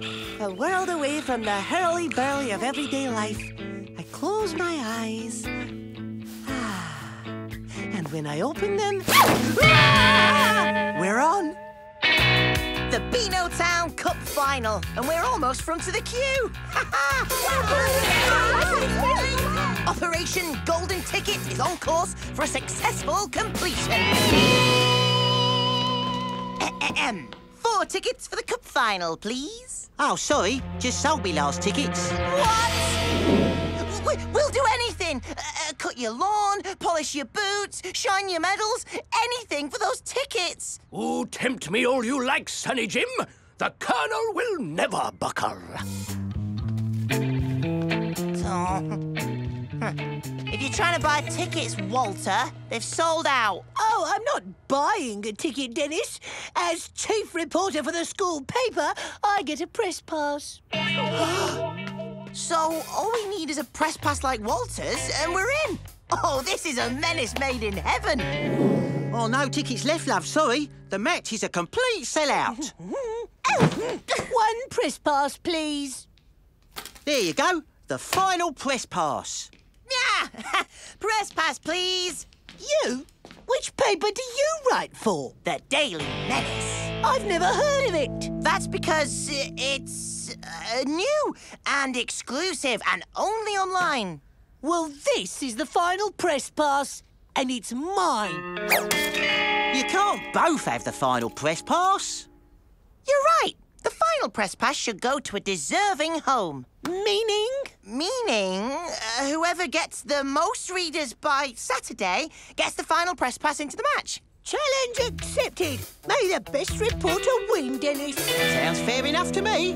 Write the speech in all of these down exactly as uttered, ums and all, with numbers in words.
was a world away from the hurly-burly of everyday life. I closed my eyes, and when I opened them, we're on the Beanotown Cup Final, and we're almost front of the queue. Operation Golden Ticket is on course for a successful completion. Four tickets for the Cup Final, please. Oh, sorry. Just sold me last tickets. What? We, we'll do anything. Uh, cut your lawn, polish your boots, shine your medals, anything for those tickets. Oh, tempt me all you like, Sonny Jim. The Colonel will never buckle. Oh. If you're trying to buy tickets, Walter, they've sold out. Oh, I'm not buying a ticket, Dennis. As chief reporter for the school paper, I get a press pass. So all we need is a press pass like Walter's, and we're in. Oh, this is a menace made in heaven. Oh, no tickets left, love, sorry. The match is a complete sellout. One press pass, please. There you go, the final press pass. Yeah! Press pass, please. You? Which paper do you write for? The Daily Menace. I've never heard of it. That's because it's uh, new and exclusive and only online. Well, this is the final press pass, and it's mine. You can't both have the final press pass. You're right. The final press pass should go to a deserving home. Meaning? Meaning, uh, whoever gets the most readers by Saturday gets the final press pass into the match. Challenge accepted. May the best reporter win, Dennis. Sounds fair enough to me.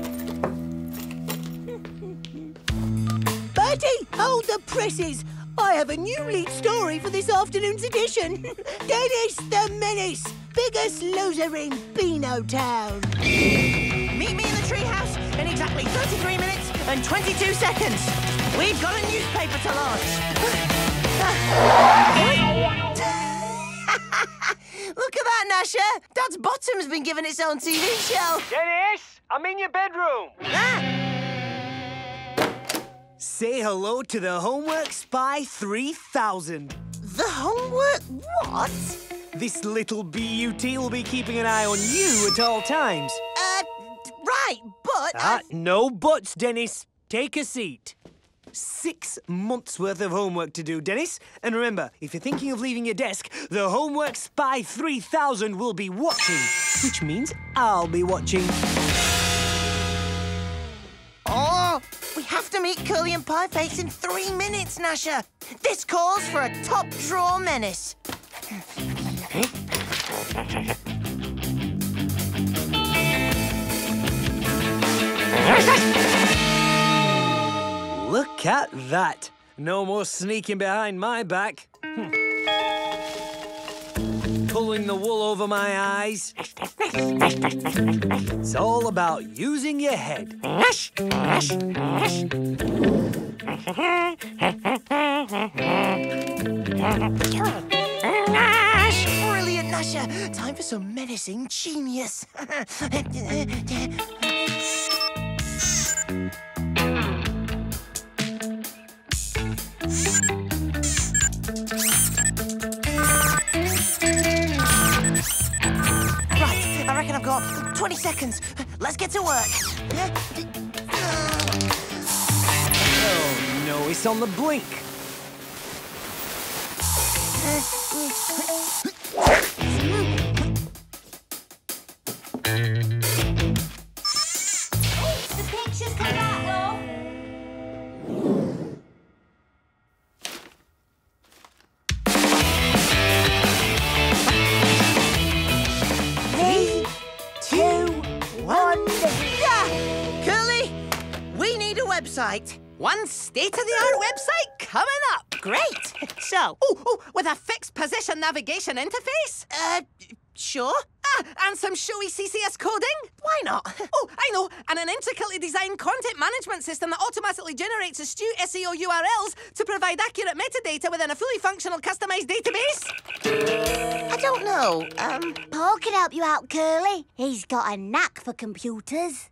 Bertie, hold the presses. I have a new lead story for this afternoon's edition. Dennis the Menace, biggest loser in Beanotown. Meet me in the treehouse in exactly thirty-three minutes and twenty-two seconds. We've got a newspaper to launch. Look at that, Gnasher. Dad's bottom's been given its own T V show. Dennis, I'm in your bedroom. Ah. Say hello to the Homework Spy three thousand. The Homework what? This little B U T will be keeping an eye on you at all times. Uh, Right, but... Ah, I've... no buts, Dennis. Take a seat. Six months' worth of homework to do, Dennis. And remember, if you're thinking of leaving your desk, the Homework Spy three thousand will be watching, which means I'll be watching. Oh, we have to meet Curly and Pie Face in three minutes, Gnasher. This calls for a top-drawer menace. Look at that. No more sneaking behind my back. Hm. Pulling the wool over my eyes. It's all about using your head. Brilliant, Gnasher. Time for some menacing genius. twenty seconds. Let's get to work. Oh, no, it's on the blink. The picture's come out, though. Hey. One... Yeah. Curly, we need a website. One state-of-the-art website coming up. Great. So, oh, oh, with a fixed position navigation interface? Uh, sure. Ah, and some showy C S S coding? Why not? Oh, I know. And an intricately designed content management system that automatically generates astute S E O U R Ls to provide accurate metadata within a fully functional, customized database? I don't know. Um, Paul can help you out, Curly. He's got a knack for computers.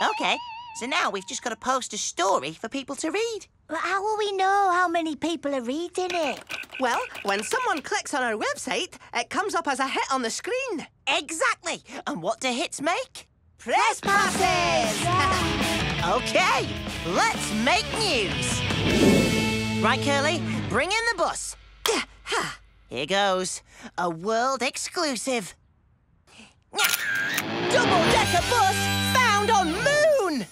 OK, so now we've just got to post a story for people to read. But how will we know how many people are reading it? Well, when someone clicks on our website, it comes up as a hit on the screen. Exactly. And what do hits make? Press passes! Yeah. OK, let's make news. Right, Curly, bring in the bus. Here goes. A world exclusive. Double-decker bus found on moon!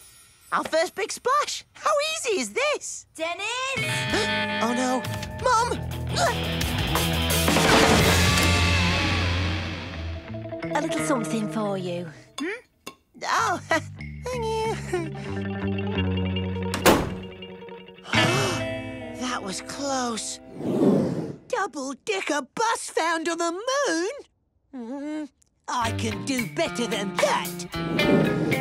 Our first big splash. How easy is this? Dennis! Oh, no. Mum! A little something for you. Hmm? Oh, thank you. That was close. Double-decker bus found on the moon? Mm. I can do better than that.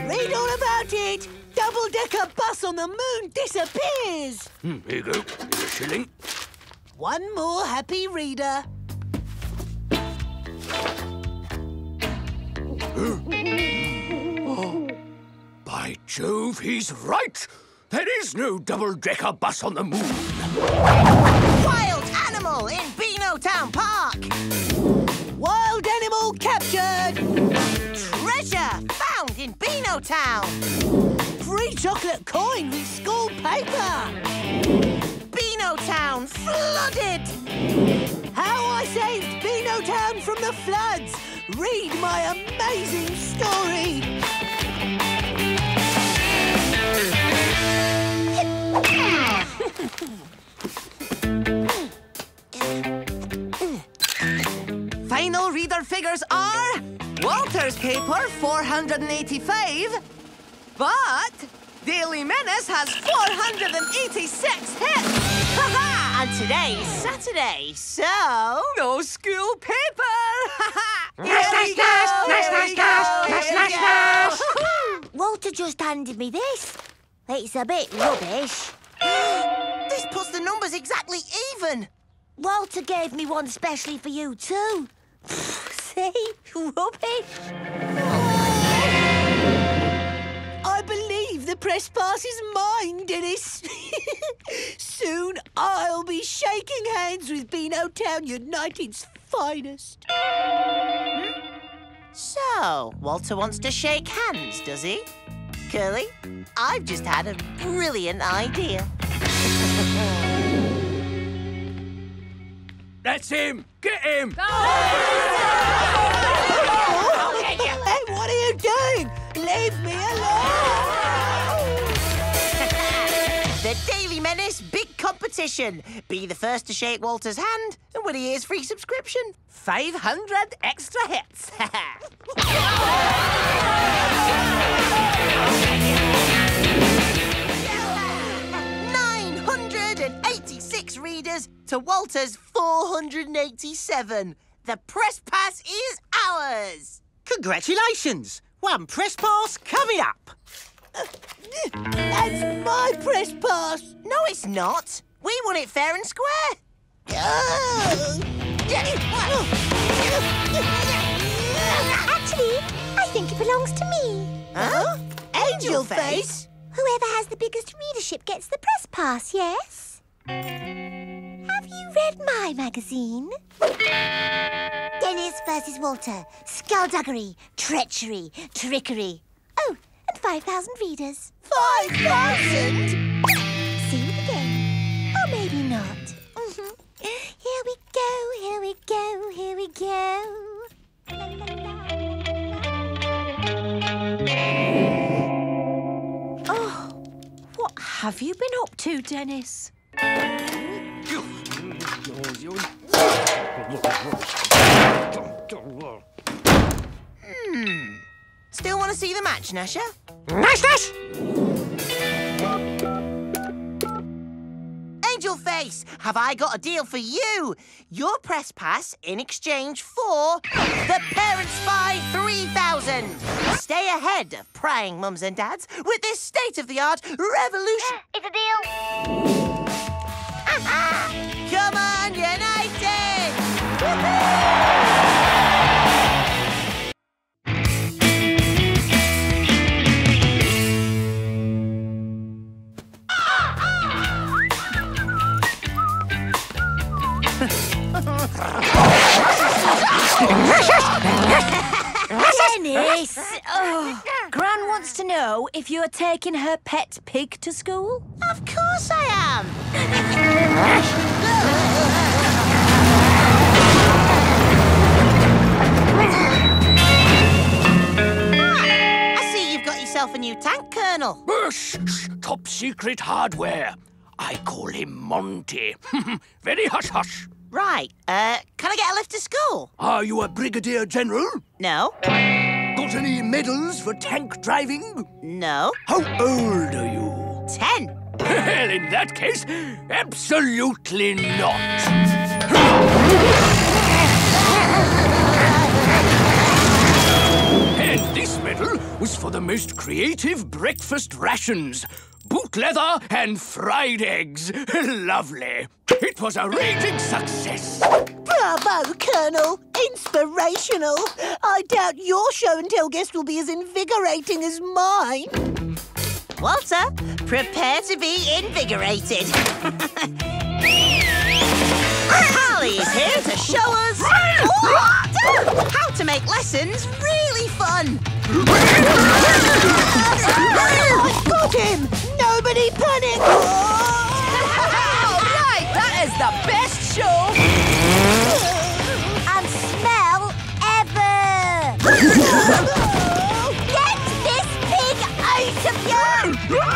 Read all about it. Double-decker bus on the moon disappears. Hmm, here you go. Here's a shilling. One more happy reader. Oh, by Jove, he's right. There is no double-decker bus on the moon. Wild animal in Beanotown Park. Wild animal captured! Treasure found in Beanotown! Free chocolate coin with school paper! Beanotown flooded! How I saved Beanotown from the floods! Read my amazing story! Final reader figures are Walter's paper four hundred eighty-five, but Daily Menace has four hundred eighty-six hits. Ha-ha! And today's Saturday, so no school paper. Ha-ha! Nash, nash, nash, nash, nash, nash, nash, nash, nash. Walter just handed me this. It's a bit rubbish. This puts the numbers exactly even. Walter gave me one specially for you too. See? Rubbish. I believe the press pass is mine, Dennis. Soon I'll be shaking hands with Beanotown United's finest. So, Walter wants to shake hands, does he? Curly, I've just had a brilliant idea. That's him! Get him! Oh. Get you. Hey, what are you doing? Leave me alone! The Daily Menace Big Competition. Be the first to shake Walter's hand and win a year's free subscription. five hundred extra hits. nine hundred eighty-six readers to Walter's four hundred eighty-seven. The press pass is ours! Congratulations! One press pass coming up. Uh, that's my press pass. No, it's not. We won it fair and square. Actually, I think it belongs to me. Huh? Angel face? Whoever has the biggest readership gets the press pass, yes? Have you read my magazine? Dennis versus Walter. Skullduggery, treachery, trickery. Oh, and five thousand readers. five thousand? See it again. Or maybe not. Mm-hmm. Here we go, here we go, here we go. Oh, what have you been up to, Dennis? Hmm. Still want to see the match, Gnasher? Nash, Nash! Angel Face, have I got a deal for you? Your press pass in exchange for the Parent Spy three thousand. Stay ahead of prying mums and dads with this state-of-the-art revolution. It's a deal. Ah, come on, United! Woohoo! Dennis! Oh. Gran wants to know if you're taking her pet pig to school? Of course I am! Ah, I see you've got yourself a new tank, Colonel. Shh, shh, top secret hardware. I call him Monty. Very hush-hush. Right. Uh, can I get a lift to school? Are you a brigadier general? No. Got any medals for tank driving? No. How old are you? Ten. Well, in that case, absolutely not. And this medal was for the most creative breakfast rations. Boot leather and fried eggs. Lovely. It was a raging success. Bravo, Colonel. Inspirational. I doubt your show and tell guest will be as invigorating as mine. Walter, prepare to be invigorated. Harley is here to show us how to make lessons really fun. I've got him! Nobody panic! All right, that is the best show and smell ever. Get this pig out of here! No!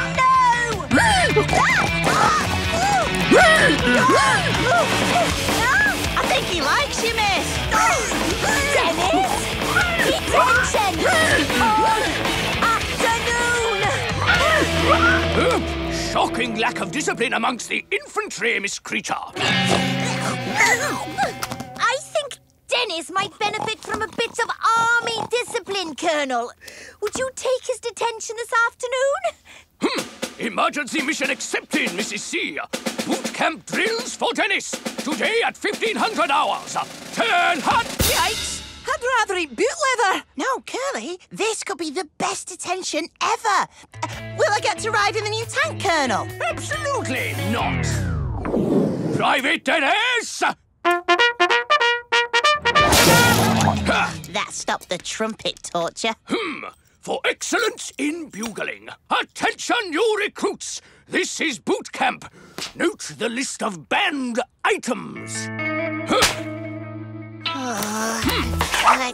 I think he likes you, miss. Dennis! Detention! All afternoon! Oh, shocking lack of discipline amongst the infantry, Miss Creature. I think Dennis might benefit from a bit of army discipline, Colonel. Would you take his detention this afternoon? Hmm. Emergency mission accepted, Missus C. Boot camp drills for Dennis. Today at fifteen hundred hours. Turn hot! Yikes! I'd rather eat boot leather. No, Curly, this could be the best detention ever. Uh, will I get to ride in the new tank, Colonel? Absolutely not. Private Dennis! That stopped the trumpet torture. Hmm. For excellence in bugling. Attention, you recruits! This is boot camp. Note the list of banned items. Oh, I...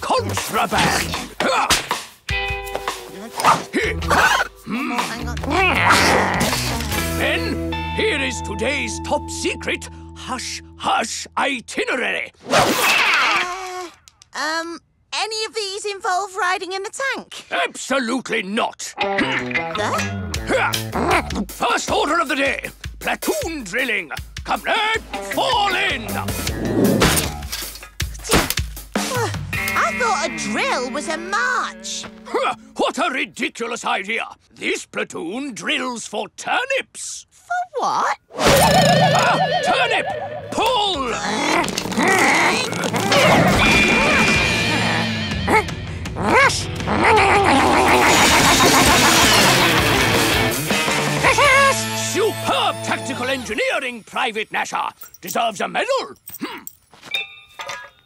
Contraband. Then, here is today's top secret hush hush itinerary. Uh, um. Any of these involve riding in the tank? Absolutely not. First order of the day, platoon drilling. Come on, fall in. I thought a drill was a march. What a ridiculous idea. This platoon drills for turnips. For what? Ah, turnip, pull. Superb tactical engineering, Private Gnasher. Deserves a medal. Hmm.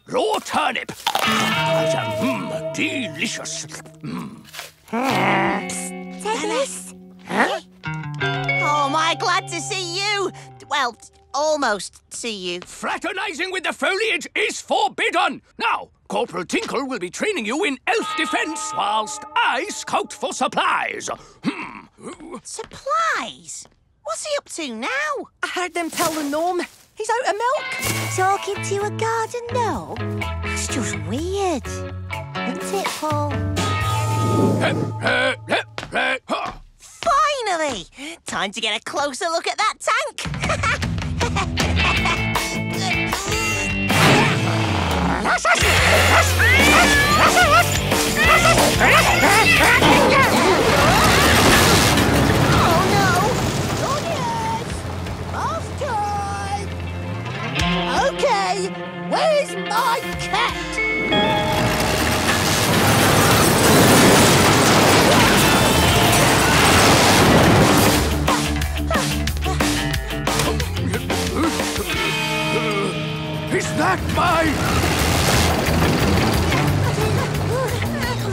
Raw turnip. Mm, delicious. Mm. Psst, Dennis. Huh? Oh, am I glad to see you. Well, almost see you. Fraternising with the foliage is forbidden. Now, Corporal Tinkle will be training you in elf defense whilst I scout for supplies. Hmm. Supplies? What's he up to now? I heard them tell the gnome he's out of milk. Talking to a garden gnome? That's just weird. Isn't it, Paul? Finally! Time to get a closer look at that tank. Oh no! Audience! Off time! Okay, where's my cat? that my...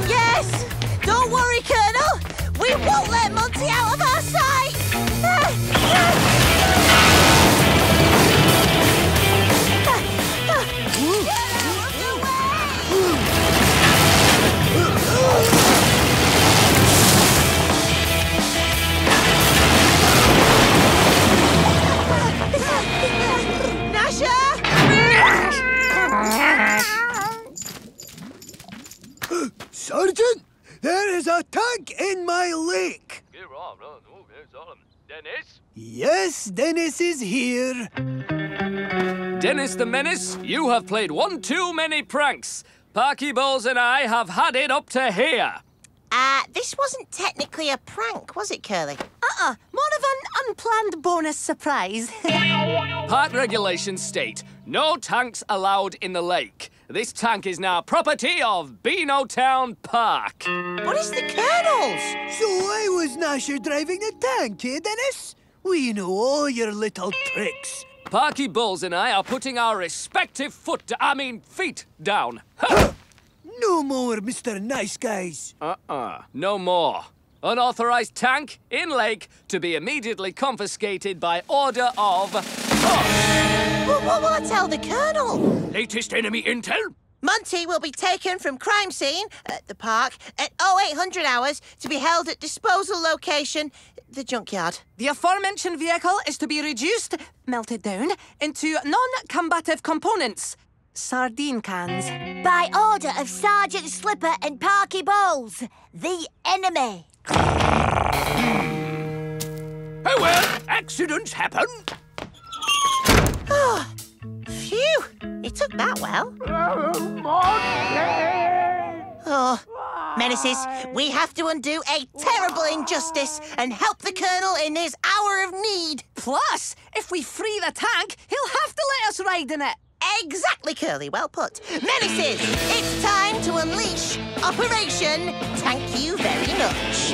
Yes! Don't worry, Colonel! We won't let Monty out of our sight! Sergeant, there is a tug in my lake. Dennis? Yes, Dennis is here. Dennis the Menace, you have played one too many pranks. Parky Bowles and I have had it up to here. Uh, this wasn't technically a prank, was it, Curly? Uh-uh, more of an unplanned bonus surprise. Park regulations state, no tanks allowed in the lake. This tank is now property of Beanotown Park. What is the Colonel's? So I was Gnasher driving the tank, eh, Dennis? We know all your little tricks. Parky Bowles and I are putting our respective foot, I mean feet, down. Huh. No more, Mister Nice Guys. Uh-uh. No more. Unauthorized tank in lake to be immediately confiscated by order of us. Well, what will I tell the Colonel? Latest enemy intel? Monty will be taken from crime scene at the park at oh eight hundred hours to be held at disposal location, the junkyard. The aforementioned vehicle is to be reduced, melted down, into non-combative components. Sardine cans. By order of Sergeant Slipper and Parky Bowles, the enemy. Oh well, accidents happen. Oh, phew, it took that well. Oh, Menaces, we have to undo a terrible injustice and help the Colonel in his hour of need. Plus, if we free the tank, he'll have to let us ride in it. Exactly, Curly. Well put. Menaces, it's time to unleash Operation Tank You Very Much.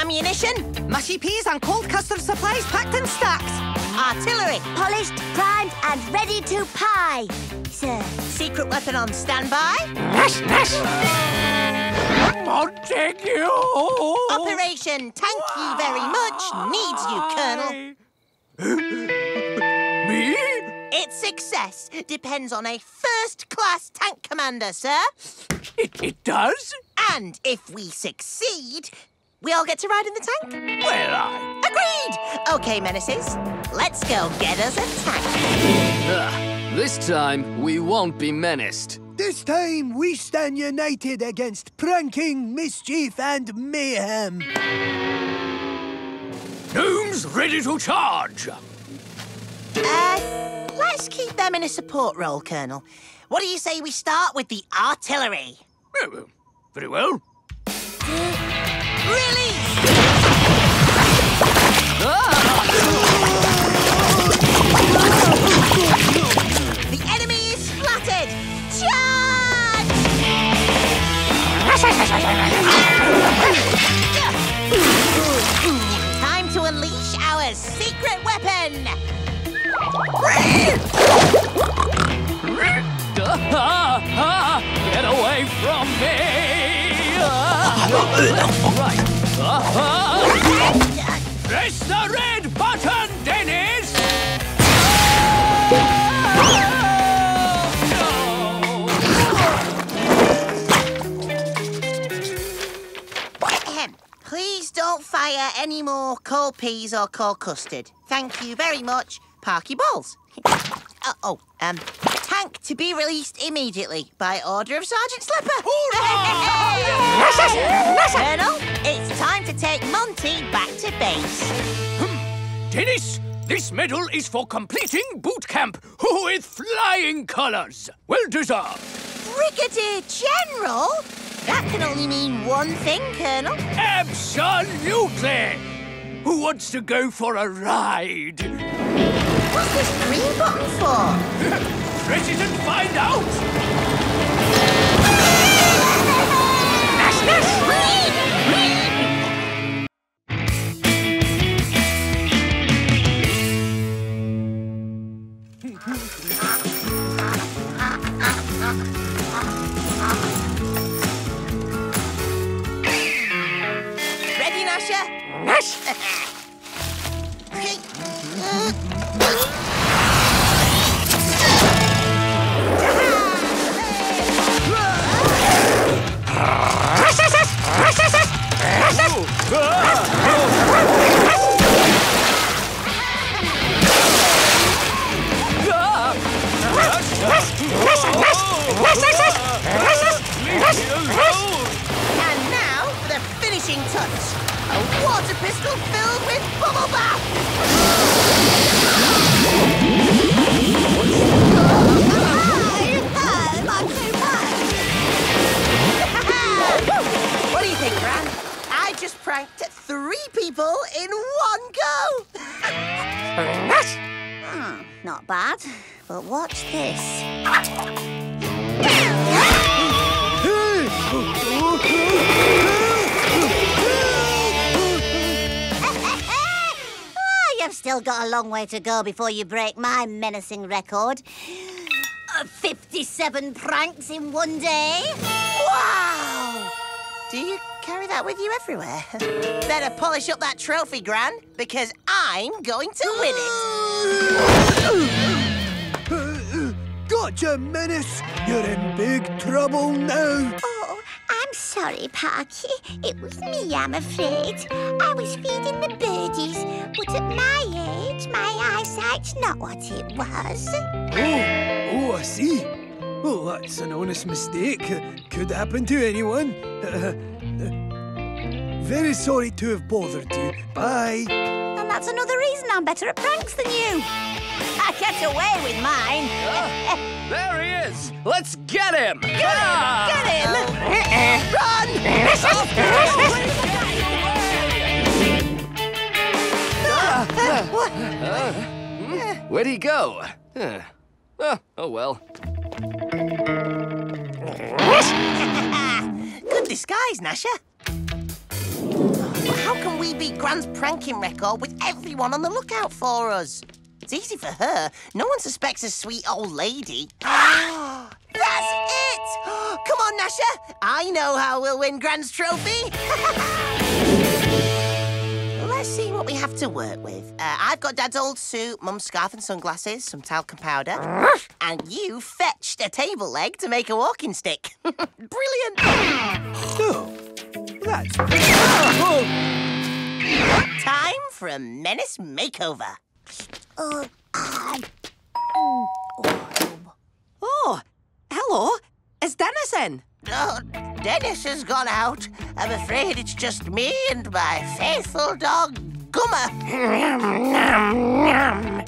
Ammunition, mushy peas and cold custard supplies packed and stacked. Artillery, polished, primed and ready to pie, sir. Secret weapon on standby. Rush, rush. Montague. Operation Tank You Very Much needs you, Colonel. Me? Its success depends on a first-class tank commander, sir. It, it does? And if we succeed, we all get to ride in the tank. Well, I... Agreed! OK, Menaces, let's go get us a tank. Uh, this time, we won't be menaced. This time, we stand united against pranking, mischief and mayhem. Gnomes ready to charge. Uh... Let's keep them in a support role, Colonel. What do you say we start with the artillery? Oh, very well. Release! Ah! The enemy is flattened! Charge! Time to unleash our secret weapon! Get away from me! Right. Press the red button, Dennis! Please don't fire any more cold peas or cold custard. Thank you very much. Parky Bowles. Uh oh, um, tank to be released immediately by order of Sergeant Slipper. Colonel, it's time to take Monty back to base. Hmm. Dennis, this medal is for completing boot camp with flying colours. Well deserved. Brigadier General? That can only mean one thing, Colonel. Absolutely. Who wants to go for a ride? What's this green button for? Press it and find out! Nash, nash! Green! Green! Long way to go before you break my menacing record. Uh, fifty-seven pranks in one day? Wow! Do you carry that with you everywhere? Better polish up that trophy, Gran, because I'm going to win it. Gotcha, Menace. You're in big trouble now. Oh, I'm sorry, Parky. It was me, I'm afraid. I was feeding the birdies, but at my age, my eyesight's not what it was. Oh, oh, I see. Oh, that's an honest mistake. Could happen to anyone. Uh, uh, very sorry to have bothered you. Bye. And that's another reason I'm better at pranks than you. I get away with mine. Oh, there he is. Let's get him. Get him. Ah. Get him. Uh-uh. Run. Oh, Uh, what? Uh, hmm? Where'd he go? Huh. Oh, oh well. Good disguise, Gnasher. But how can we beat Gran's pranking record with everyone on the lookout for us? It's easy for her. No one suspects a sweet old lady. That's it! Come on, Gnasher. I know how we'll win Gran's trophy. Let's see what we have to work with. Uh, I've got Dad's old suit, Mum's scarf and sunglasses, some talcum powder, and you fetched a table leg to make a walking stick. Brilliant! Oh, that's... Oh. Time for a menace makeover. Uh, oh. Oh, hello. It's Dennis in. Oh, Dennis has gone out. I'm afraid it's just me and my faithful dog, Gumma.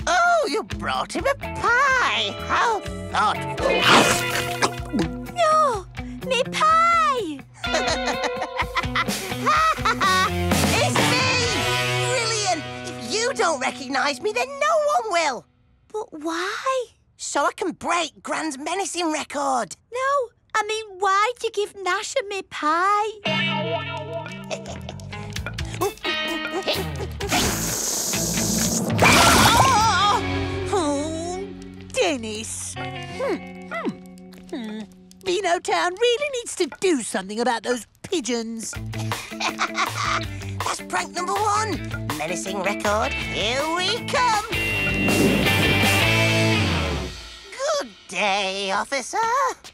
Oh, you brought him a pie. How thoughtful. No, me pie. It's me. Brilliant. If you don't recognise me, then no one will. But why? So I can break Gran's menacing record. No. I mean, why'd you give Gnasher me pie? Oh, Dennis. Hmm. Hmm. Beanotown really needs to do something about those pigeons. That's prank number one. Menacing record, here we come. Good day, officer.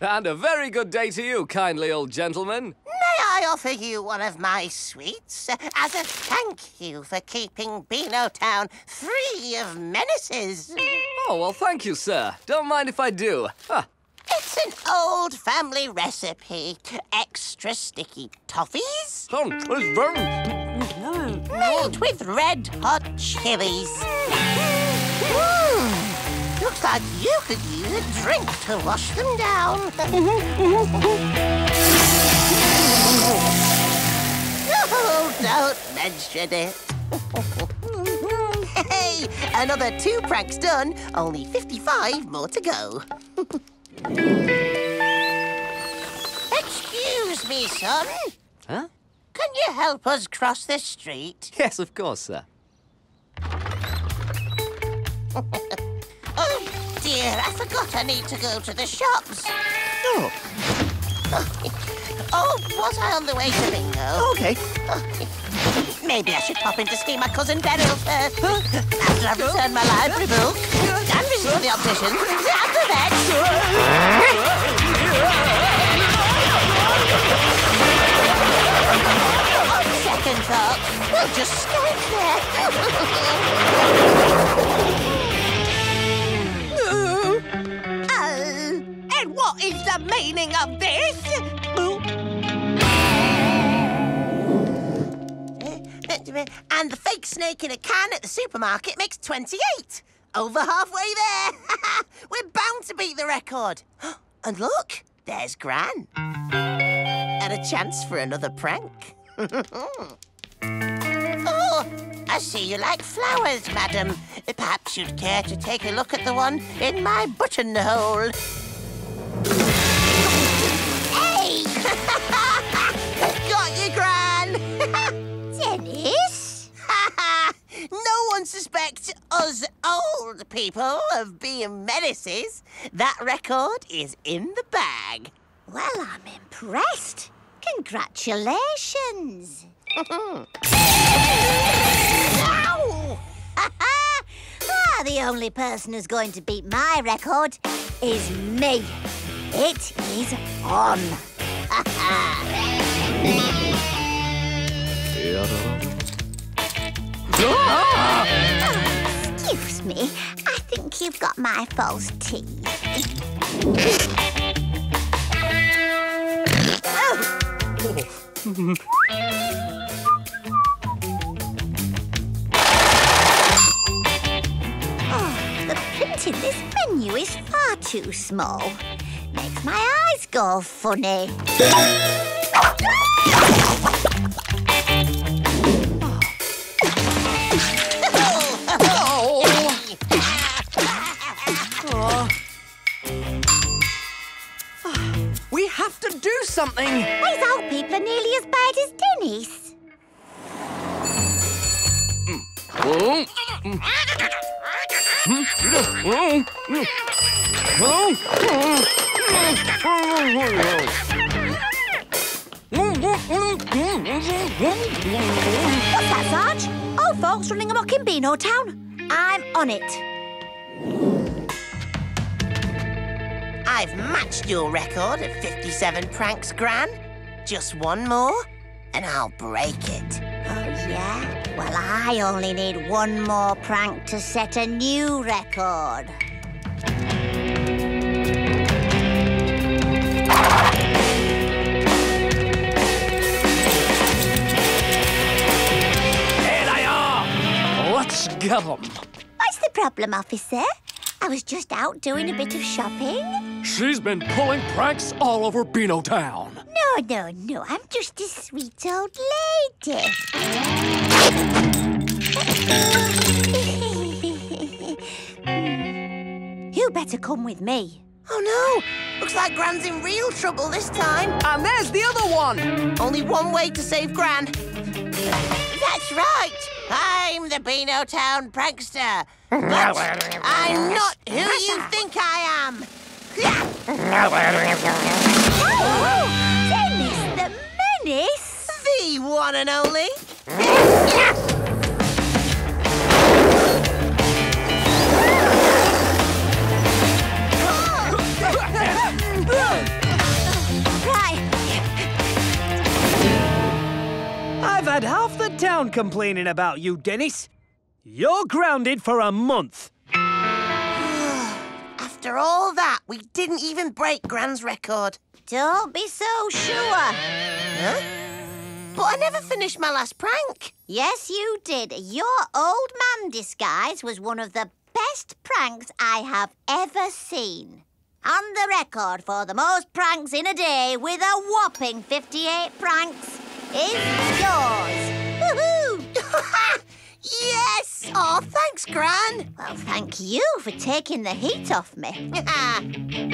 And a very good day to you, kindly old gentleman. May I offer you one of my sweets as a thank you for keeping Beanotown free of menaces? Oh, well, thank you, sir. Don't mind if I do. Huh. It's an old family recipe. Extra sticky toffees. Oh, it's very... Made with red hot chilies. Looks like you could use a drink to wash them down. Oh, don't mention it. Hey, another two pranks done. Only fifty-five more to go. Excuse me, son. Huh? Can you help us cross the street? Yes, of course, sir. Oh, dear, I forgot I need to go to the shops. Oh. Oh, was I on the way to bingo? Oh, OK. Maybe I should pop in to see my cousin Beryl first. After I've returned my library book, and visited the optician, and the vet. On second thought, we'll just Skype there. Oh, uh, and what is the meaning of this? And the fake snake in a can at the supermarket makes twenty-eight. Over halfway there. We're bound to beat the record. And look, there's Gran. And a chance for another prank. Oh, I see you like flowers, madam. Perhaps you'd care to take a look at the one in my buttonhole. Hey! Got you, Gran! Dennis? Ha ha! No one suspects us old people of being menaces. That record is in the bag. Well, I'm impressed. Congratulations. Ow! Ha ha! Ah, the only person who's going to beat my record is me. It is on. Ha ha! Oh, excuse me, I think you've got my false teeth. Oh. Oh, the print in this menu is far too small. Makes my eyes go funny. Do something! These old people are nearly as bad as Dennis. What's that, Sarge? Old folks running amok in Beanotown. I'm on it. I've matched your record at fifty-seven pranks, Gran. Just one more, and I'll break it. Oh, yeah? Well, I only need one more prank to set a new record. Here they are! Let's get them. What's the problem, officer? I was just out doing a bit of shopping. She's been pulling pranks all over Beanotown. No, no, no. I'm just a sweet old lady. You better come with me. Oh, no. Looks like Gran's in real trouble this time. And there's the other one. Only one way to save Gran. That's right. I'm the Beanotown prankster. But I'm not who you think I am. Oh, Dennis the Menace. The one and only. I've had half the town complaining about you, Dennis. You're grounded for a month. After all that, we didn't even break Gran's record. Don't be so sure. Huh? But I never finished my last prank. Yes, you did. Your old man disguise was one of the best pranks I have ever seen. On the record for the most pranks in a day with a whopping fifty-eight pranks is yours. Woohoo! Yes! Oh, thanks, Gran. Well, thank you for taking the heat off me.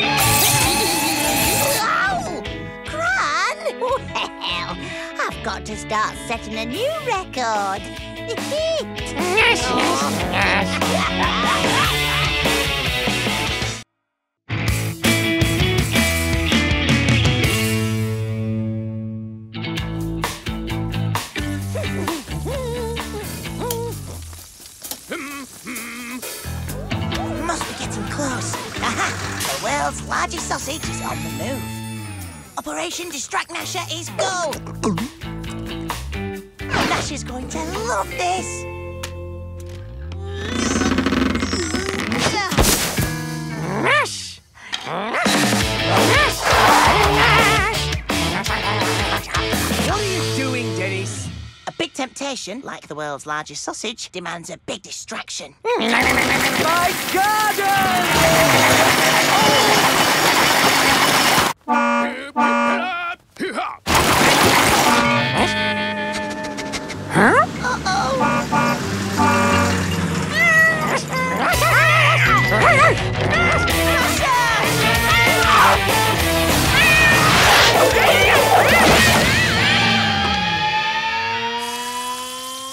Ow! Gran! Well, I've got to start setting a new record. close. Aha! The world's largest sausage is on the move. Operation Distract Gnasher is gold. Gnasher's going to love this. Gnash! What are you doing, Dennis? A big temptation, like the world's largest sausage, demands a big distraction. My garden! Huh?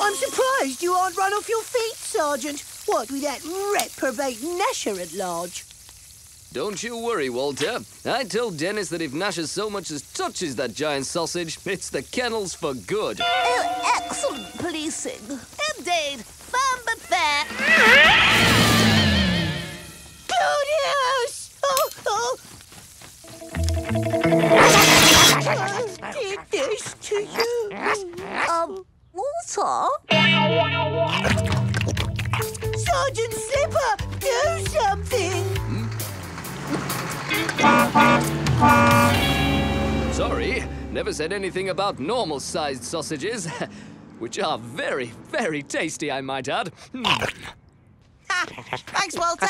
I'm surprised you aren't run off your feet, Sergeant. What with that reprobate Gnasher at large? Don't you worry, Walter. I told Dennis that if Gnasher so much as touches that giant sausage, it's the kennels for good. Oh, excellent policing. Indeed. Fun but fair. Glorious! Oh, oh. I did this to you. Um, Walter? Sergeant Slipper, do something! Hmm? Sorry, never said anything about normal-sized sausages, which are very, very tasty, I might add. Thanks, Walter.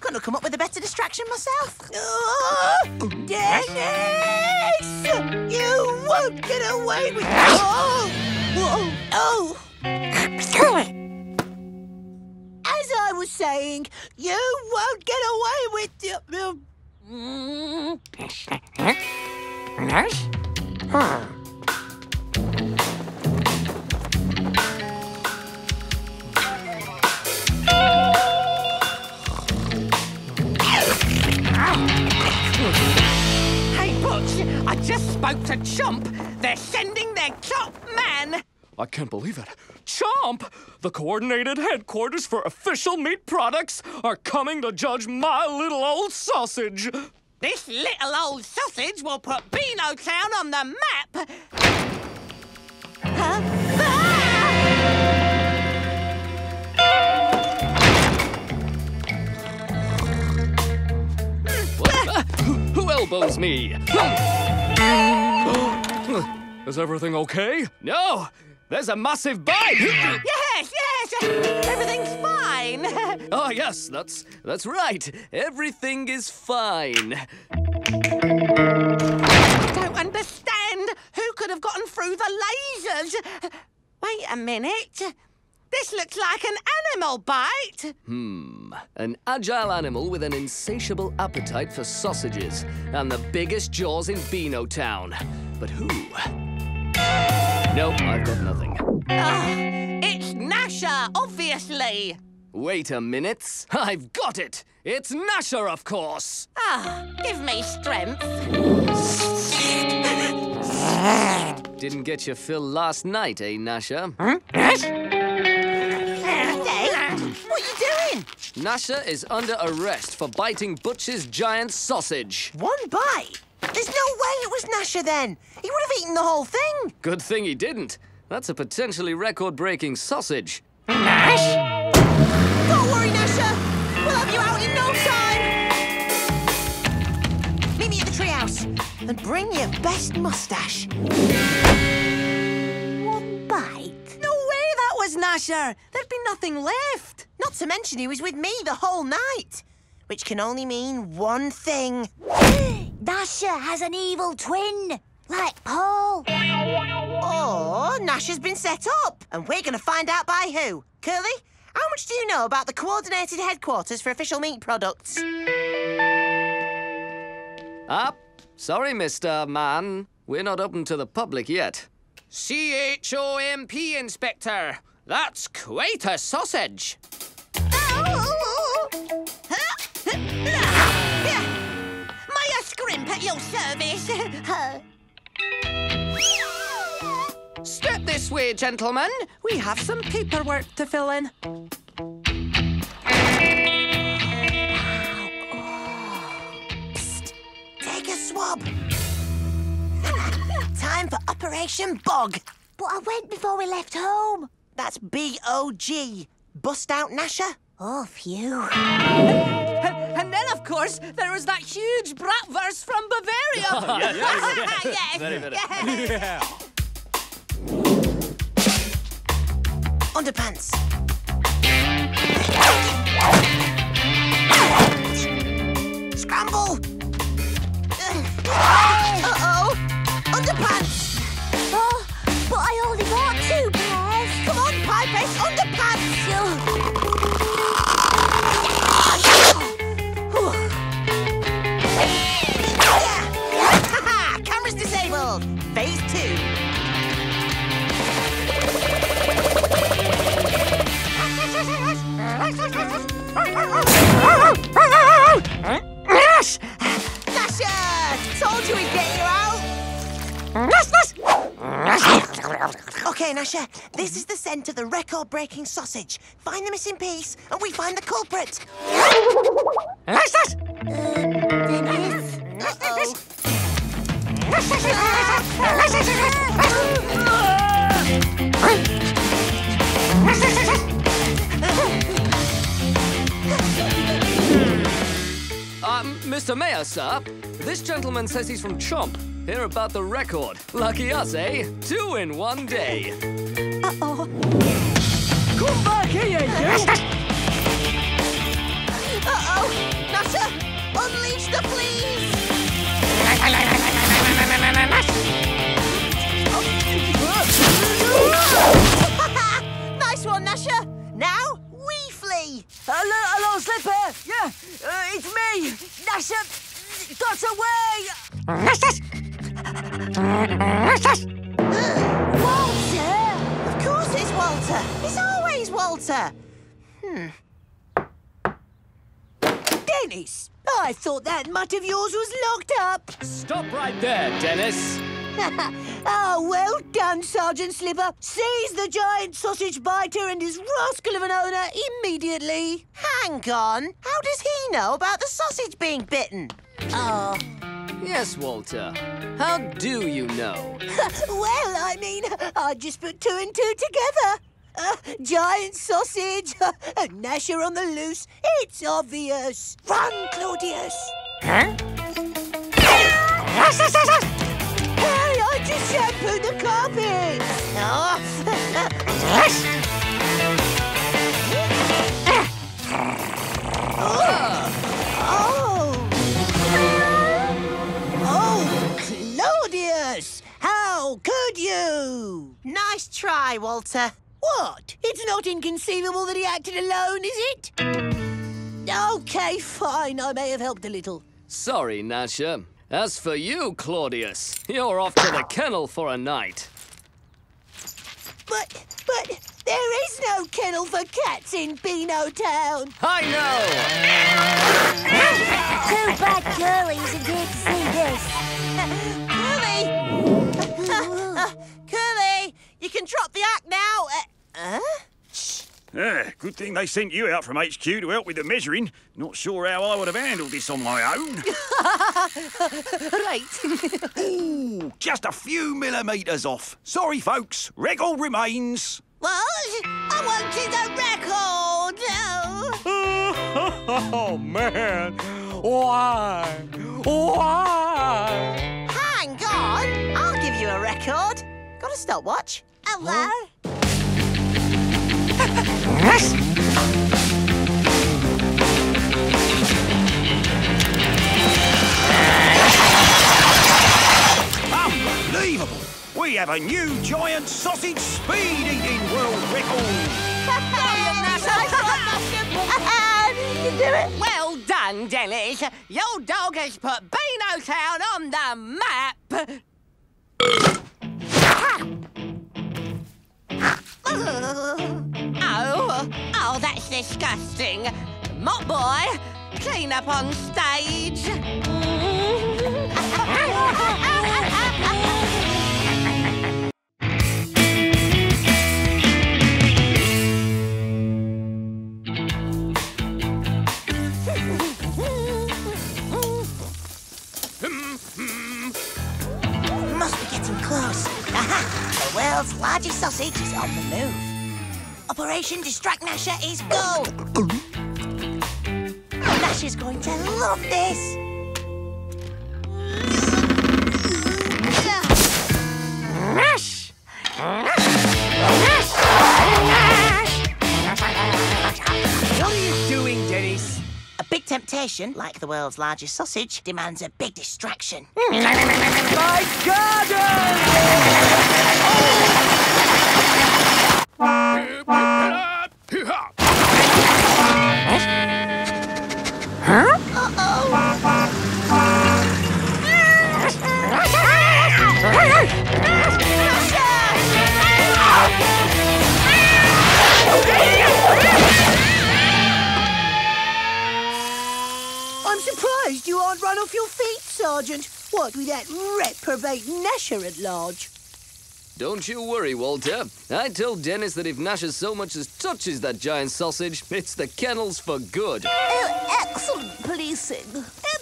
Couldn't have come up with a better distraction myself. Oh, Dennis! You won't get away with it all! Oh! As I was saying, you won't get away with it. Mm. Huh? Hey, Butch, I just spoke to CHOMP. They're sending their top man. I can't believe it. CHOMP, the Coordinated Headquarters for Official Meat Products, are coming to judge my little old sausage. This little old sausage will put Beanotown on the map. Huh? Who elbows me? Is everything okay? No! There's a massive bite! Yes, yes! Everything's fine! Oh, yes, that's, that's right. Everything is fine. I don't understand. Who could have gotten through the lasers? Wait a minute. This looks like an animal bite. Hmm. An agile animal with an insatiable appetite for sausages and the biggest jaws in Beanotown. But who? Nope, I've got nothing. Uh, it's Gnasher, obviously. Wait a minute. I've got it. It's Gnasher, of course. Ah, oh, give me strength. Didn't get your fill last night, eh, Gnasher? Huh? What are you doing? Gnasher is under arrest for biting Butch's giant sausage. One bite? There's no way it was Gnasher then. He would have eaten the whole thing. Good thing he didn't. That's a potentially record-breaking sausage. Gnash? Don't worry, Gnasher. We'll have you out in no time. Meet me at the treehouse and bring your best mustache. One bite? Was Gnasher. There'd be nothing left. Not to mention he was with me the whole night, which can only mean one thing. Gnasher has an evil twin, like Paul. Or Gnasher's been set up, and we're going to find out by who. Curly, how much do you know about the Coordinated Headquarters for Official Meat Products? Ah, sorry, Mister Man. We're not open to the public yet. C H O M P, Inspector. That's quite a sausage. May I scrimp at your service? Step this way, gentlemen. We have some paperwork to fill in. Wow, Operation Bog. But I went before we left home. That's B O G. Bust out Gnasher? Oh, phew. And, and then, of course, there was that huge brat verse from Bavaria. Oh, yes, yes, yes. Very good. Yes. Yeah. Underpants. Scramble. Uh-oh. Underpants. Oh, but I only got two pairs. Come on, Pipers. Underpants. Yeah. Camera's disabled. Phase two. Nash! Gnasher! Told you we'd get you out! Nash, Nash! Okay, Gnasher, this is the scent of the record-breaking sausage. Find the missing piece, and we find the culprit. Nash, Nash! Dennis? Uh-oh. Nash, Nash, Nash, Nash, Nash, Nash! Uh, Mister Mayor, sir, this gentleman says he's from CHOMP. Hear about the record. Lucky us, eh? Two in one day. Uh-oh. Come back here, you! Uh-oh! Gnasher, unleash the fleas! Nice one, Gnasher! Now? Hello, hello, Slipper! Yeah, uh, it's me! Gnasher got away! Walter! Of course it's Walter! It's always Walter! Hmm. Dennis! I thought that mutt of yours was locked up! Stop right there, Dennis! Oh, well done, Sergeant Slipper. Seize the giant sausage biter and his rascal of an owner immediately. Hang on. How does he know about the sausage being bitten? Oh. Yes, Walter. How do you know? Well, I mean, I just put two and two together. Uh, giant sausage and Gnasher on the loose. It's obvious. Run, Claudius. Huh? Hey, I just shampooed the carpet! Oh. Oh. Oh! Oh, Claudius! How could you? Nice try, Walter. What? It's not inconceivable that he acted alone, is it? OK, fine. I may have helped a little. Sorry, Gnasher. As for you, Claudius, you're off to the kennel for a night. But, but, there is no kennel for cats in Beanotown. I know! Too bad Curly isn't here to see this. Curly! uh, uh, Curly, you can drop the act now. Uh, huh? Yeah, good thing they sent you out from H Q to help with the measuring. Not sure how I would have handled this on my own. Right. Ooh, just a few millimetres off. Sorry, folks. Record remains. What? I wanted the record! Oh, oh man. Why? Why? Hang on. I'll give you a record. Got a stopwatch? Hello? Huh? Unbelievable! We have a new giant sausage speed-eating world record! You can do it! Well done, Dennis. Your dog has put Beanotown on the map. Oh, oh, that's disgusting. Mop boy, clean up on stage. Must be getting close. largest sausage is on the move. Operation Distract Gnasher is go! Gnasher's going to love this! Gnash! Gnash! Gnash! Gnash! What are you doing, Dennis? A big temptation, like the world's largest sausage, demands a big distraction. My garden! Huh? I'm surprised you aren't run off your feet, Sergeant. What with that reprobate Gnasher at large? Don't you worry, Walter. I told Dennis that if Gnasher so much as touches that giant sausage, it's the kennels for good. Oh, excellent policing.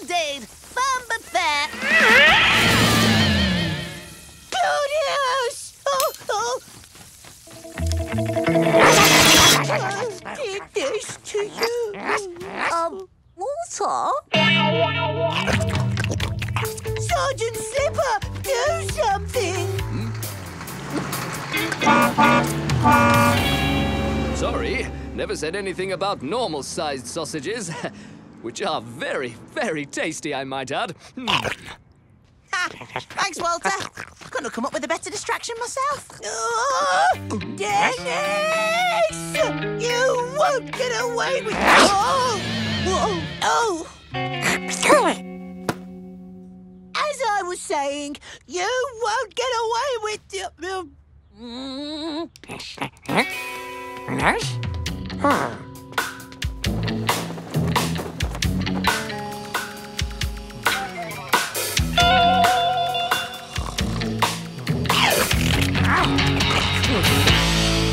Indeed. Fun but fair. Glorious! Oh, oh. I did this to you. Um, Walter? Sergeant Slipper, do something. Sorry, never said anything about normal-sized sausages, which are very, very tasty, I might add. Ah, thanks, Walter. Couldn't have come up with a better distraction myself. Oh, Dennis! You won't get away with it. Oh! Oh! Oh! As I was saying, you won't get away with the... Uh, Mm. Huh.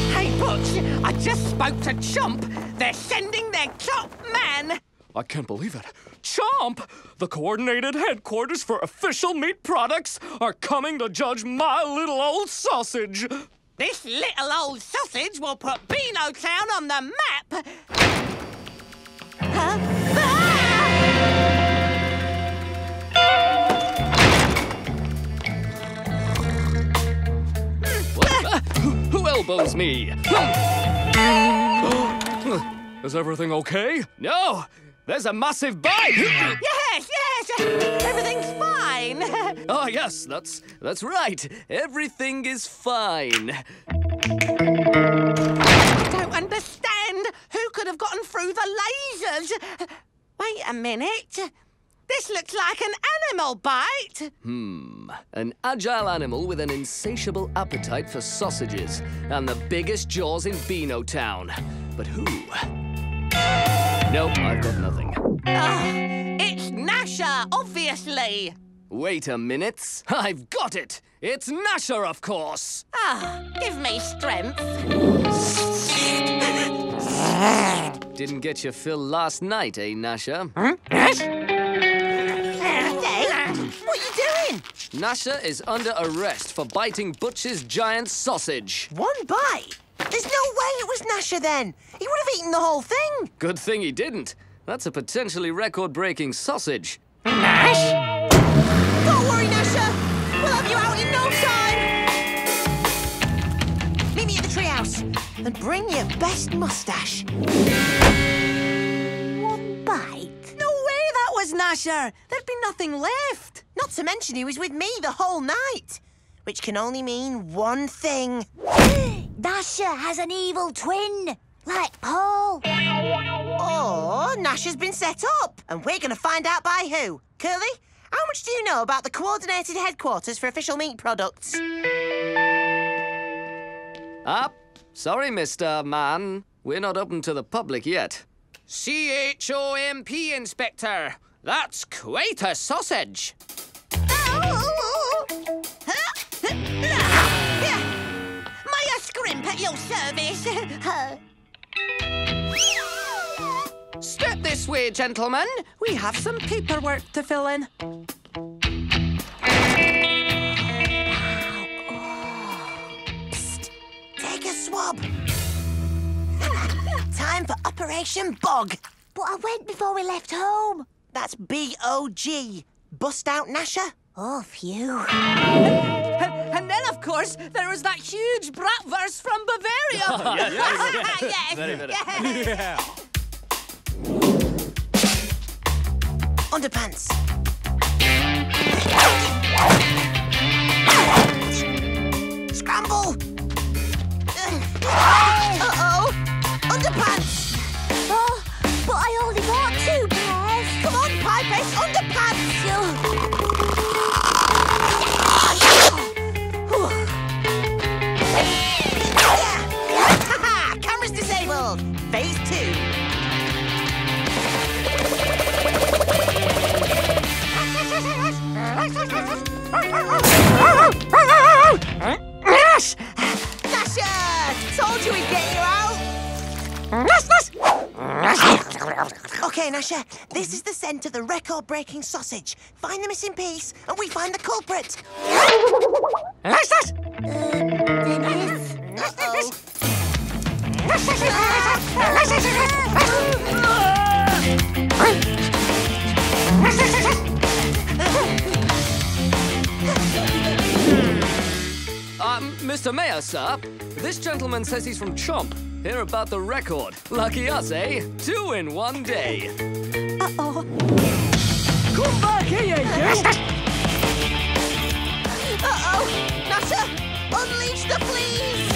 Hey, Butch, I just spoke to CHOMP. They're sending their top man. I can't believe it. CHOMP, the Coordinated Headquarters for Official Meat Products, are coming to judge my little old sausage. This little old sausage will put Beanotown on the map. Huh? Ah! Who elbows me? Is everything okay? No! There's a massive bite! Yes, yes! Everything's fine! Oh, yes, that's... that's right. Everything is fine. I don't understand. Who could have gotten through the lasers? Wait a minute. This looks like an animal bite. Hmm. An agile animal with an insatiable appetite for sausages and the biggest jaws in Beanotown. But who? Nope, I've got nothing. Uh, it's Gnasher, obviously. Wait a minute. I've got it. It's Gnasher, of course. Ah, oh, give me strength. Didn't get your fill last night, eh, Gnasher? Huh? What are you doing? Gnasher is under arrest for biting Butch's giant sausage. One bite? There's no way it was Gnasher then. He would have eaten the whole thing. Good thing he didn't. That's a potentially record-breaking sausage. Gnash? Don't worry, Gnasher. We'll have you out in no time. Meet me at the treehouse and bring your best mustache. One bite? No way that was Gnasher. There'd be nothing left. Not to mention he was with me the whole night, which can only mean one thing. Gnasher has an evil twin, like Paul. Or Gnasher's been set up, and we're going to find out by who. Curly, how much do you know about the Coordinated Headquarters for Official Meat Products? Ah, sorry, Mister Man. We're not open to the public yet. CHOMP, Inspector. That's quite a sausage. At your service. Step this way, gentlemen. We have some paperwork to fill in. Psst. time for Operation Bog. But I went before we left home. That's B O G. Bust out, Gnasher. Oh, phew. And, and then, of course, there was that huge bratwurst from Bavaria. Oh, yes, yes, yes. Yes. Very, very. Yes. Yeah. Underpants. Scramble. Uh-oh. Underpants. Oh, but I only bought two pairs. Come on, Pie-Face, underpants. You'll... Camera's disabled. Phase two. Nash! Gnasher! Told you we'd get you out. Nash, Nash! Okay, Gnasher, this is the scent of the record-breaking sausage. Find the missing piece, and we find the culprit. Nash, Nash! Uh-oh. Um, Mister Mayor, sir, this gentleman says he's from CHOMP. Hear about the record. Lucky us, eh? Two in one day. Uh-oh. Come back here, you! Uh-oh! Gnasher, unleash the fleas!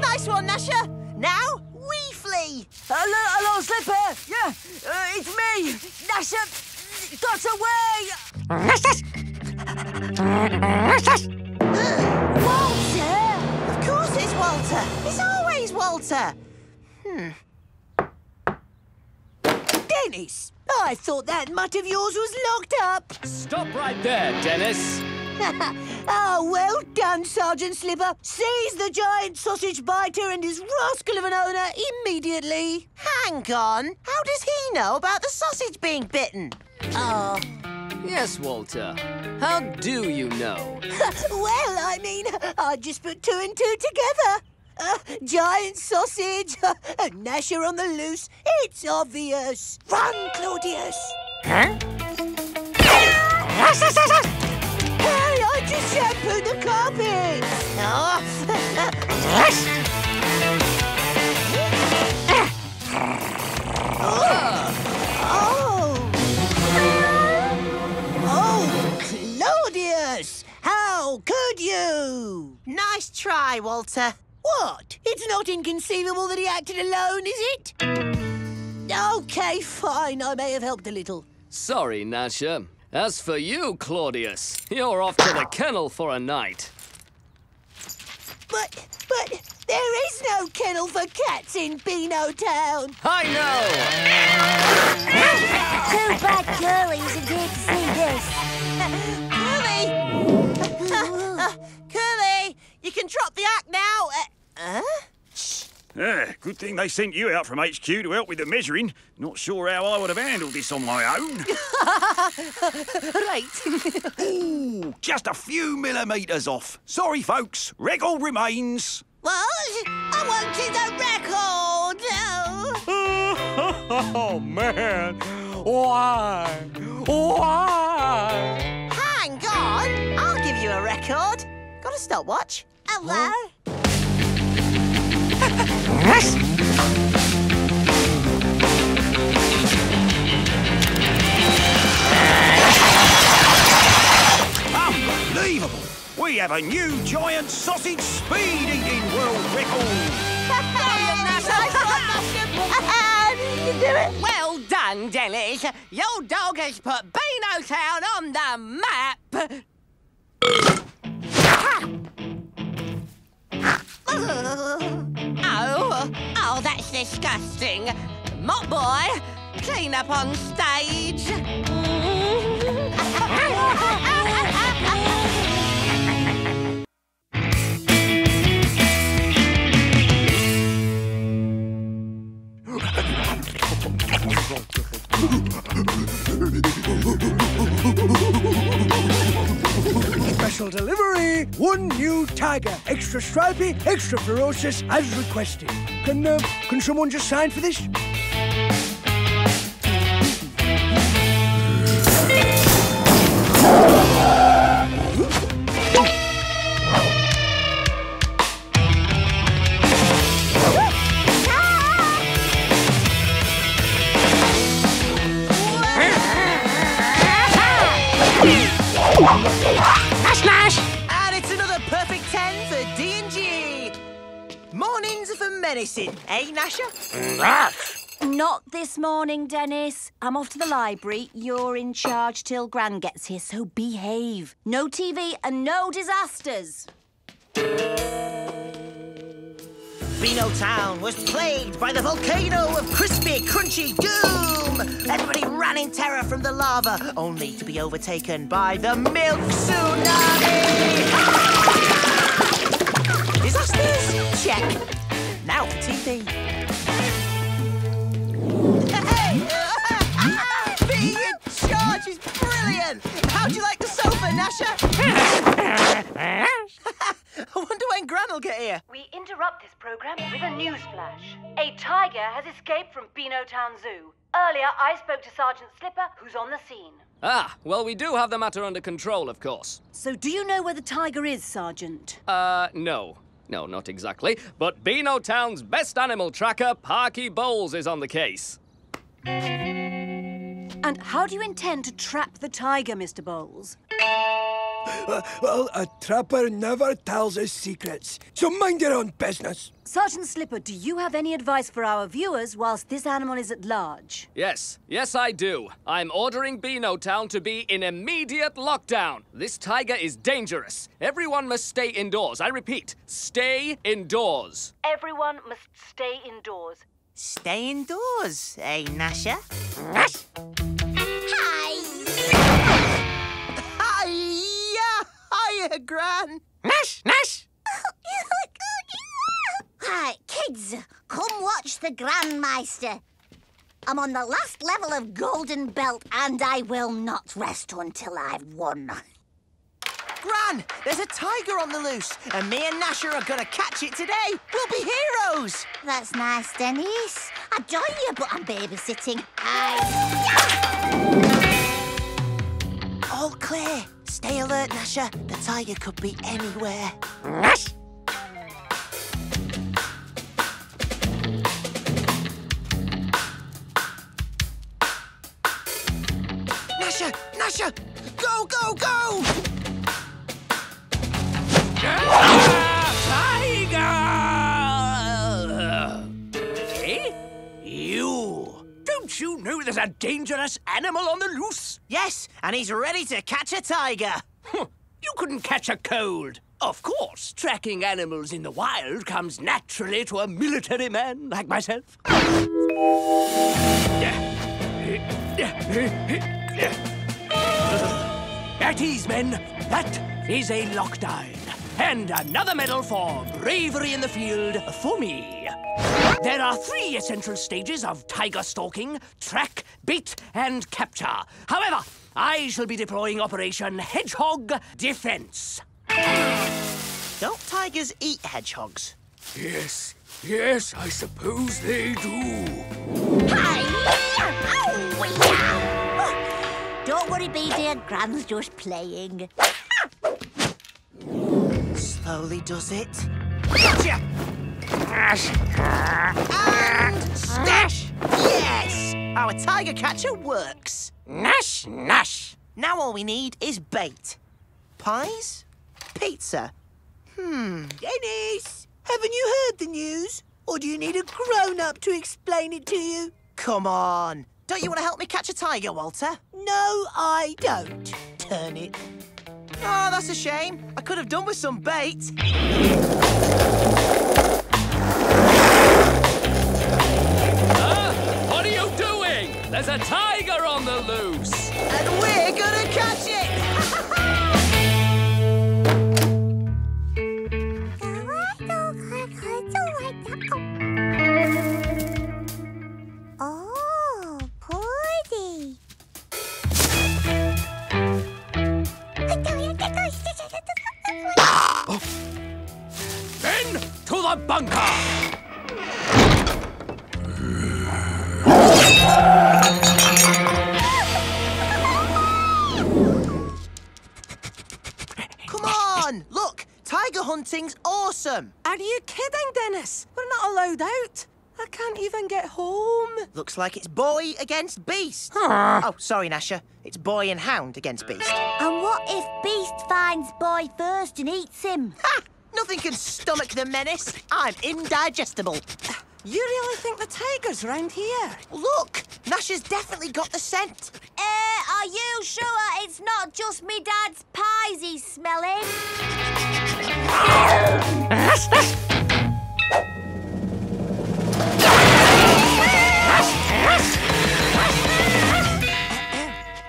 Nice one, Gnasher. Now we flee. Hello, hello, Slipper. Yeah, uh, it's me. Gnasher got away. uh, Walter. Of course it's Walter. It's always Walter. Hmm. Dennis, I thought that mutt of yours was locked up. Stop right there, Dennis. Oh, well done, Sergeant Slipper. Seize the giant sausage biter and his rascal of an owner immediately. Hang on. How does he know about the sausage being bitten? Oh. Yes, Walter. How do you know? Well, I mean, I just put two and two together. Uh, giant sausage, and Gnasher on the loose. It's obvious. Run, Claudius. Huh? Hey, I just shampooed the carpet. Oh. Oh. Oh. Oh, Claudius, how could you? Nice try, Walter. What? It's not inconceivable that he acted alone, is it? OK, fine. I may have helped a little. Sorry, Gnasher. As for you, Claudius, you're off to the kennel for a night. But, but, there is no kennel for cats in Beanotown. I know! Too bad Curly isn't here to see this. Curly! uh, Curly! You can drop the act now. Uh, Huh? Ah, good thing they sent you out from H Q to help with the measuring. Not sure how I would have handled this on my own. Right. Ooh, just a few millimetres off. Sorry, folks. Record remains. What? I wanted the record. Oh, oh man. Why? Why? Hang on. I'll give you a record. Got a stopwatch. Hello? Huh? Unbelievable! We have a new giant sausage speed-eating world record! You do it! Well done, Dennis. Your dog has put Beanotown on the map! Oh, oh, that's disgusting. Mop boy, clean up on stage. Special delivery. extra stripy, extra ferocious, as requested. Can, uh, can someone just sign for this? Eh, Gnasher? Not this morning, Dennis. I'm off to the library. You're in charge till Gran gets here, so behave. No T V and no disasters. Beanotown was plagued by the volcano of crispy, crunchy doom. Everybody ran in terror from the lava, only to be overtaken by the milk tsunami. Disasters? Check. Now for T V. Hey! Being in charge is brilliant! How'd you like the sofa, Gnasher? I wonder when Gran will get here. We interrupt this programme with a news flash. A tiger has escaped from Beanotown Zoo. Earlier, I spoke to Sergeant Slipper, who's on the scene. Ah, well, we do have the matter under control, of course. So do you know where the tiger is, Sergeant? Uh, no. No, not exactly, but Beanotown's best animal tracker, Parky Bowles, is on the case. And how do you intend to trap the tiger, Mister Bowles? Uh, well, a trapper never tells his secrets, so mind your own business. Sergeant Slipper, do you have any advice for our viewers whilst this animal is at large? Yes, yes I do. I'm ordering Beanotown to be in immediate lockdown. This tiger is dangerous. Everyone must stay indoors. I repeat, stay indoors. Everyone must stay indoors. Stay indoors, eh, Gnasher? Gnasher? Gran. Nash, Nash! Hi, kids, come watch the Grandmeister. I'm on the last level of Golden Belt and I will not rest until I've won. Gran, there's a tiger on the loose and me and Gnasher are going to catch it today. We'll be heroes. That's nice, Dennis. I'd join you, but I'm babysitting. I... All clear. Stay alert, Gnasher. The tiger could be anywhere. Gnash! Gnasher! Gnasher! Go, go, go! Ah, tiger! Hey? You! Don't you know there's a dangerous animal on the loose? Yes, and he's ready to catch a tiger. You couldn't catch a cold. Of course, tracking animals in the wild comes naturally to a military man like myself. At ease, men. That is a lockdown. And another medal for bravery in the field for me. There are three essential stages of tiger stalking: track, bait, and capture. However, I shall be deploying Operation Hedgehog Defense. Don't tigers eat hedgehogs? Yes, yes, I suppose they do. Don't worry, B dear, Gran's just playing. Slowly does it. Gotcha! And stash! Yes! Our tiger catcher works. Nash, nash! Now all we need is bait. Pies? Pizza? Hmm. Dennis! Haven't you heard the news? Or do you need a grown-up to explain it to you? Come on! Don't you want to help me catch a tiger, Walter? No, I don't. Turn it. Oh, that's a shame. I could have done with some bait. Uh, what are you doing? There's a tiger on the loose. And we're gonna catch it! Oh, pretty. Oh. Men to the bunker! Come on! Look! Tiger hunting's awesome! Are you kidding, Dennis? We're not allowed out. I can't even get home. Looks like it's boy against beast. Huh. Oh, sorry, Gnasher. It's boy and hound against beast. And what if beast finds boy first and eats him? Ha! Nothing can stomach the menace. I'm indigestible. You really think the tiger's round here? Look! Gnasher's definitely got the scent. Uh, are you sure it's not just me dad's pies he's smelling?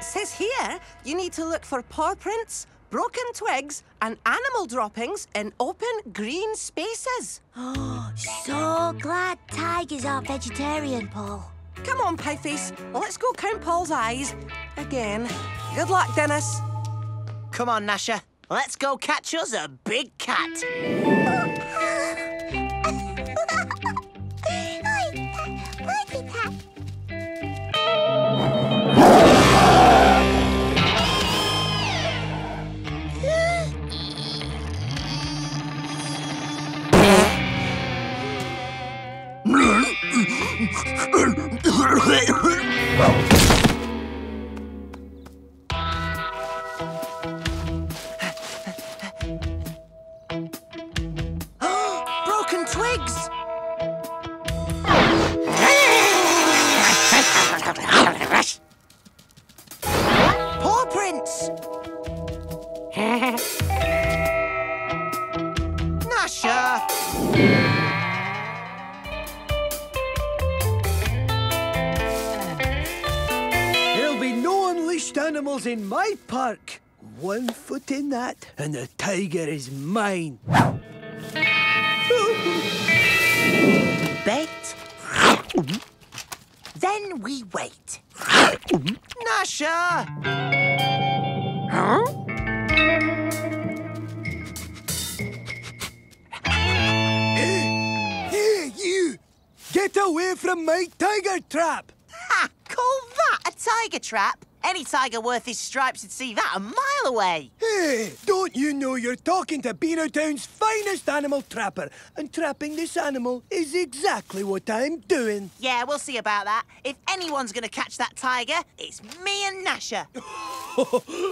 Says here you need to look for paw prints, broken twigs, and animal droppings in open green spaces. Oh, so glad tigers are vegetarian, Paul. Come on, Pieface, let's go count Paul's eyes again. Good luck, Dennis. Come on, Gnasher, let's go catch us a big cat. Broken twigs. Paw prints. Gnasher. Animals in my park. One foot in that, and the tiger is mine. Bet. Then we wait. Gnasher! Huh? Hey, you! Get away from my tiger trap! Ha! Call that a tiger trap? Any tiger worth his stripes would see that a mile away. Hey, don't you know you're talking to Beanotown's finest animal trapper? And trapping this animal is exactly what I'm doing. Yeah, we'll see about that. If anyone's going to catch that tiger, it's me and Gnasher.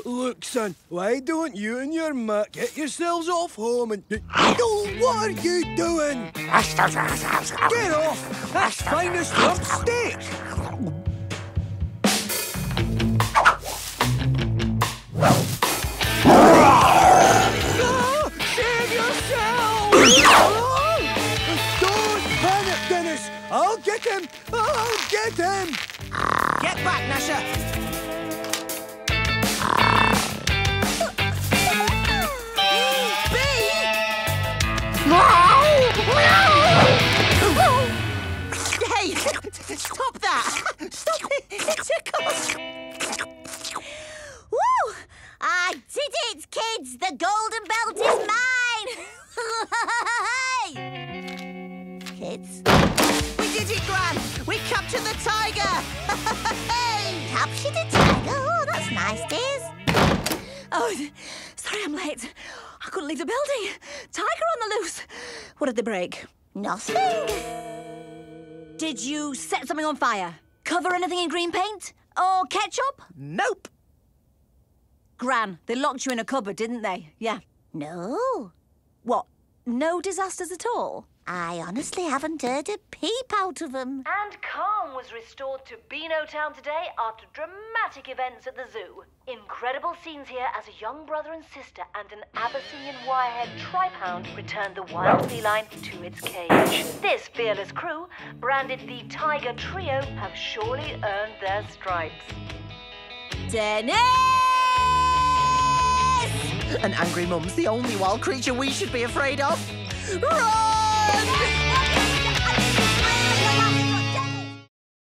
Look, son, why don't you and your mutt get yourselves off home and... Oh, what are you doing? Get off! That's finest rump steak! Oh, save yourself! Oh, don't panic, Dennis! I'll get him! I'll get him! Get back, Gnasher! Bee! Hey! Stop that! Stop it! It tickles! Woo! I did it, kids! The Golden Belt is mine! Kids? We did it, Gran! We captured the tiger! Captured a tiger? Oh, that's nice, Diz. Oh, sorry I'm late. I couldn't leave the building. Tiger on the loose. What did they break? Nothing. Did you set something on fire? Cover anything in green paint? Or ketchup? Nope. Gran, they locked you in a cupboard, didn't they? Yeah. No. What? No disasters at all? I honestly haven't heard a peep out of them. And calm was restored to Beanotown today after dramatic events at the zoo. Incredible scenes here as a young brother and sister and an Abyssinian wire-haired tripehound returned the wild feline to its cage. This fearless crew, branded the Tiger Trio, have surely earned their stripes. Dennis! An angry mum's the only wild creature we should be afraid of. Run!